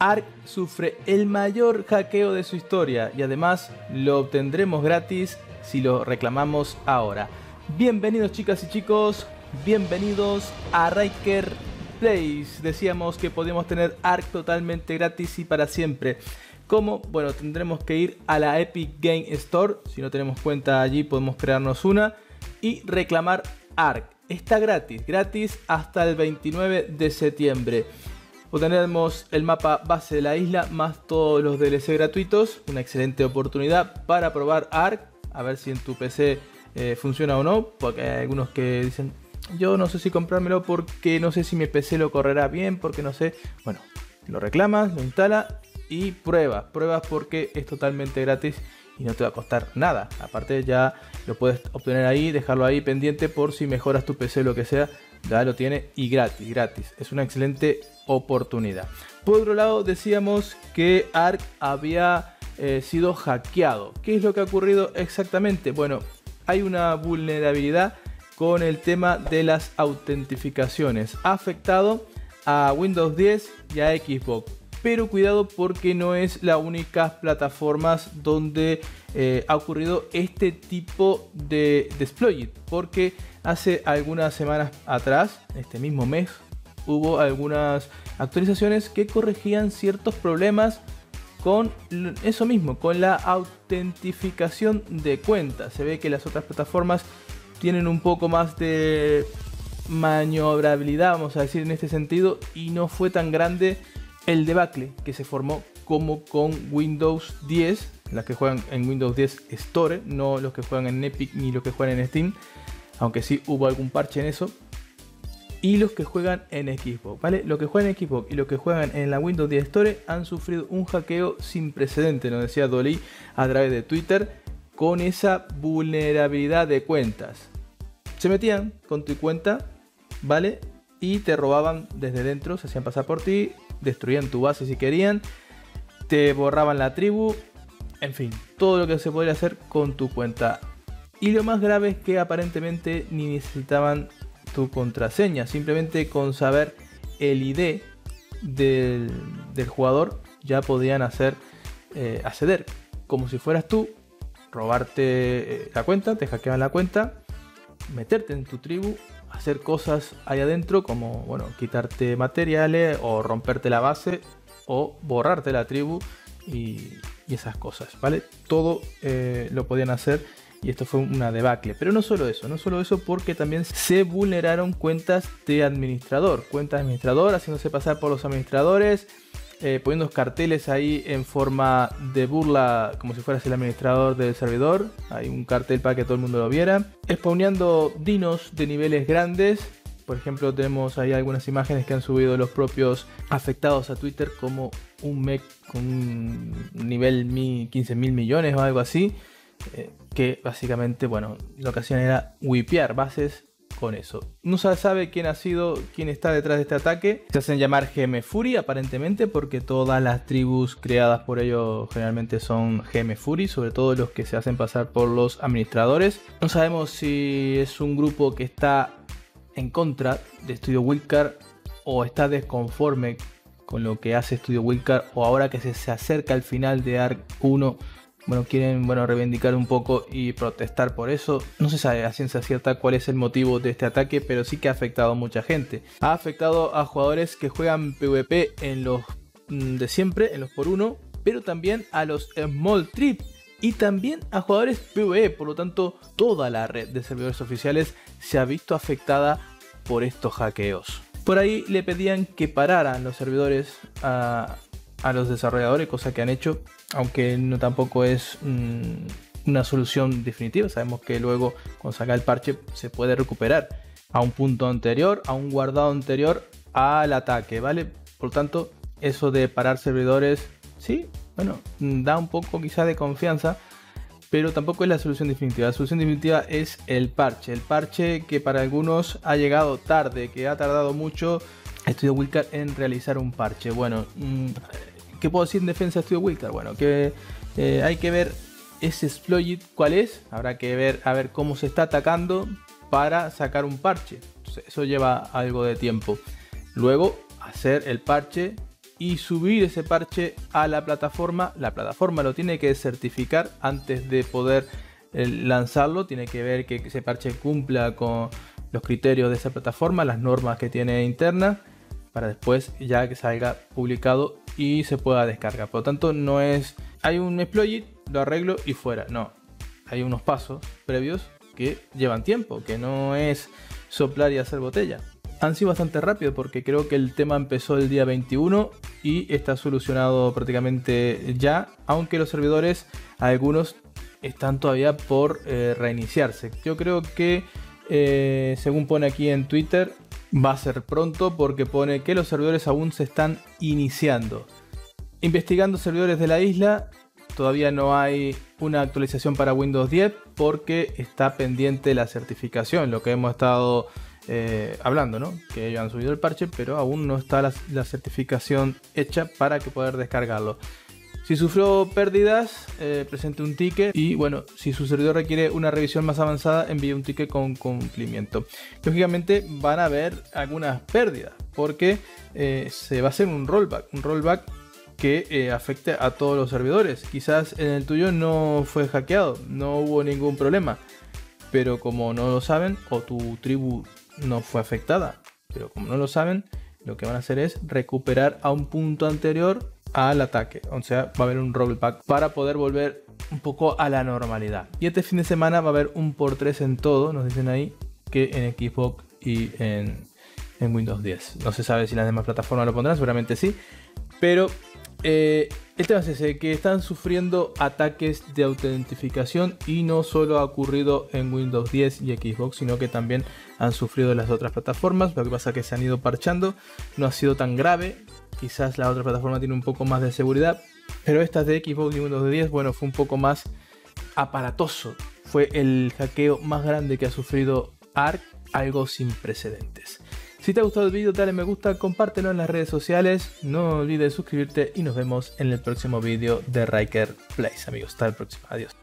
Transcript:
ARK sufre el mayor hackeo de su historia y además lo obtendremos gratis si lo reclamamos ahora. Bienvenidos chicas y chicos, bienvenidos a Riker Plays. Decíamos que podíamos tener ARK totalmente gratis y para siempre. ¿Cómo? Bueno, tendremos que ir a la Epic Game Store, si no tenemos cuenta allí podemos crearnos una y reclamar ARK. Está gratis hasta el 29 de septiembre. Obtenemos el mapa base de la isla más todos los DLC gratuitos. Una excelente oportunidad para probar ARK. A ver si en tu PC funciona o no. Porque hay algunos que dicen, yo no sé si comprármelo porque no sé si mi PC lo correrá bien. Porque no sé. Bueno, lo reclamas, lo instala y pruebas porque es totalmente gratis y no te va a costar nada. Aparte ya lo puedes obtener ahí, dejarlo ahí pendiente por si mejoras tu PC o lo que sea. Ya lo tiene y gratis. Es una excelente oportunidad. Por otro lado, decíamos que ARK había sido hackeado. ¿Qué es lo que ha ocurrido exactamente? Bueno, hay una vulnerabilidad con el tema de las autentificaciones. Ha afectado a Windows 10 y a Xbox. Pero cuidado porque no es la única plataforma donde ha ocurrido este tipo de exploit. Porque hace algunas semanas atrás, este mismo mes, hubo algunas actualizaciones que corregían ciertos problemas con eso mismo, con la autentificación de cuentas. Se ve que las otras plataformas tienen un poco más de maniobrabilidad, vamos a decir, en este sentido, y no fue tan grande el debacle que se formó como con Windows 10, las que juegan en Windows 10 Store, no los que juegan en Epic ni los que juegan en Steam, aunque sí hubo algún parche en eso, y los que juegan en Xbox, ¿vale? Los que juegan en Xbox y los que juegan en la Windows 10 Store han sufrido un hackeo sin precedente, nos decía Dolly a través de Twitter, con esa vulnerabilidad de cuentas. Se metían con tu cuenta, ¿vale? Y te robaban desde dentro, se hacían pasar por ti, destruían tu base si querían, te borraban la tribu, en fin, todo lo que se podría hacer con tu cuenta. Y lo más grave es que aparentemente ni necesitaban tu contraseña, simplemente con saber el ID del jugador ya podían hacer acceder, como si fueras tú, robarte la cuenta, te hackeaban la cuenta, meterte en tu tribu, hacer cosas ahí adentro como, bueno, quitarte materiales o romperte la base o borrarte la tribu y esas cosas, ¿vale? Todo lo podían hacer y esto fue una debacle. Pero no solo eso, porque también se vulneraron cuentas de administrador. Haciéndose pasar por los administradores, poniendo carteles ahí en forma de burla, como si fueras el administrador del servidor. Hay un cartel para que todo el mundo lo viera. Spawneando dinos de niveles grandes. Por ejemplo, tenemos ahí algunas imágenes que han subido los propios afectados a Twitter, como un mech con un nivel 15.000 millones o algo así. Que básicamente, bueno, lo que hacían era wipear bases con eso. No se sabe quién ha sido, quién está detrás de este ataque. Se hacen llamar GM Fury aparentemente porque todas las tribus creadas por ellos generalmente son GM Fury, sobre todo los que se hacen pasar por los administradores. No sabemos si es un grupo que está en contra de Studio Wildcard o está desconforme con lo que hace Studio Wildcard, o ahora que se acerca al final de ARK 1, bueno, quieren reivindicar un poco y protestar por eso. No se sabe a ciencia cierta cuál es el motivo de este ataque, pero sí que ha afectado a mucha gente. Ha afectado a jugadores que juegan PvP en los de siempre, en los por uno, pero también a los Small Trip y también a jugadores PvE. Por lo tanto, toda la red de servidores oficiales se ha visto afectada por estos hackeos. Por ahí le pedían que pararan los servidores a los desarrolladores, cosa que han hecho, aunque no tampoco es una solución definitiva. Sabemos que luego cuando saca el parche se puede recuperar a un punto anterior, a un guardado anterior al ataque, ¿vale? Por lo tanto, eso de parar servidores, sí, bueno, da un poco quizá de confianza, pero tampoco es la solución definitiva. La solución definitiva es el parche que para algunos ha llegado tarde, que ha tardado mucho Studio Wildcard en realizar un parche. Bueno, ¿qué puedo decir en defensa de Studio Wildcard? Bueno, que hay que ver ese exploit cuál es. Habrá que ver a ver cómo se está atacando para sacar un parche. Entonces, eso lleva algo de tiempo. Luego hacer el parche y subir ese parche a la plataforma. La plataforma lo tiene que certificar antes de poder lanzarlo, tiene que ver que ese parche cumpla con los criterios de esa plataforma, las normas que tiene internas, para después ya que salga publicado y se pueda descargar. Por lo tanto, no es hay un exploit, lo arreglo y fuera. No, hay unos pasos previos que llevan tiempo, que no es soplar y hacer botella. Han sido bastante rápidos porque creo que el tema empezó el día 21 y está solucionado prácticamente ya, aunque los servidores, algunos, están todavía por reiniciarse. Yo creo que, según pone aquí en Twitter, va a ser pronto porque pone que los servidores aún se están iniciando. Investigando servidores de la isla, todavía no hay una actualización para Windows 10 porque está pendiente la certificación, lo que hemos estado hablando, ¿no? Que ellos han subido el parche, pero aún no está la certificación hecha para que poder descargarlo. Si sufrió pérdidas, presente un ticket y, bueno, si su servidor requiere una revisión más avanzada, envíe un ticket con cumplimiento. Lógicamente van a haber algunas pérdidas porque se va a hacer un rollback que afecte a todos los servidores. Quizás en el tuyo no fue hackeado, no hubo ningún problema, pero como no lo saben, o tu tribu no fue afectada, pero como no lo saben, lo que van a hacer es recuperar a un punto anterior al ataque. O sea, va a haber un rollback para poder volver un poco a la normalidad. Y este fin de semana va a haber un por 3 en todo, nos dicen ahí, que en Xbox y en Windows 10. No se sabe si las demás plataformas lo pondrán, seguramente sí, pero el tema es ese, que están sufriendo ataques de autentificación y no solo ha ocurrido en Windows 10 y Xbox, sino que también han sufrido las otras plataformas. Lo que pasa es que se han ido parchando, no ha sido tan grave. Quizás la otra plataforma tiene un poco más de seguridad, pero estas de Xbox y Windows 10, bueno, fue un poco más aparatoso. Fue el hackeo más grande que ha sufrido ARK, algo sin precedentes. Si te ha gustado el vídeo, dale me gusta, compártelo en las redes sociales, no olvides suscribirte y nos vemos en el próximo vídeo de Riker Plays, amigos. Hasta el próximo, adiós.